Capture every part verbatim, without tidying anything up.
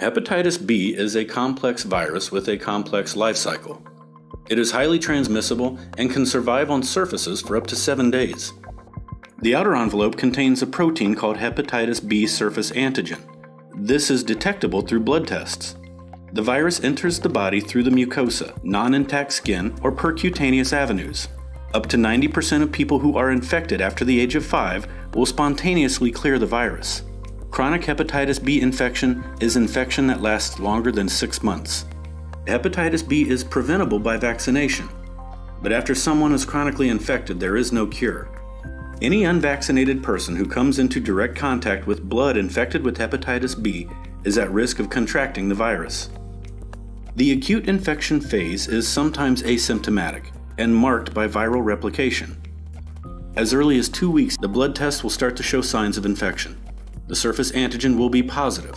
Hepatitis B is a complex virus with a complex life cycle. It is highly transmissible and can survive on surfaces for up to seven days. The outer envelope contains a protein called hepatitis B surface antigen. This is detectable through blood tests. The virus enters the body through the mucosa, non-intact skin, or percutaneous avenues. Up to ninety percent of people who are infected after the age of five will spontaneously clear the virus. Chronic hepatitis B infection is infection that lasts longer than six months. Hepatitis B is preventable by vaccination, but after someone is chronically infected, there is no cure. Any unvaccinated person who comes into direct contact with blood infected with hepatitis B is at risk of contracting the virus. The acute infection phase is sometimes asymptomatic and marked by viral replication. As early as two weeks, the blood test will start to show signs of infection. The surface antigen will be positive.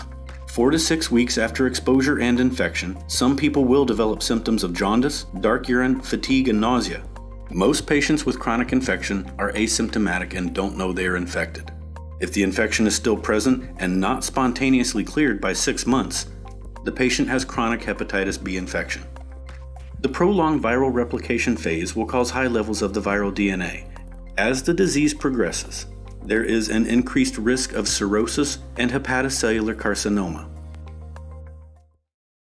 Four to six weeks after exposure and infection, some people will develop symptoms of jaundice, dark urine, fatigue, and nausea. Most patients with chronic infection are asymptomatic and don't know they are infected. If the infection is still present and not spontaneously cleared by six months, the patient has chronic hepatitis B infection. The prolonged viral replication phase will cause high levels of the viral D N A. As the disease progresses, there is an increased risk of cirrhosis and hepatocellular carcinoma.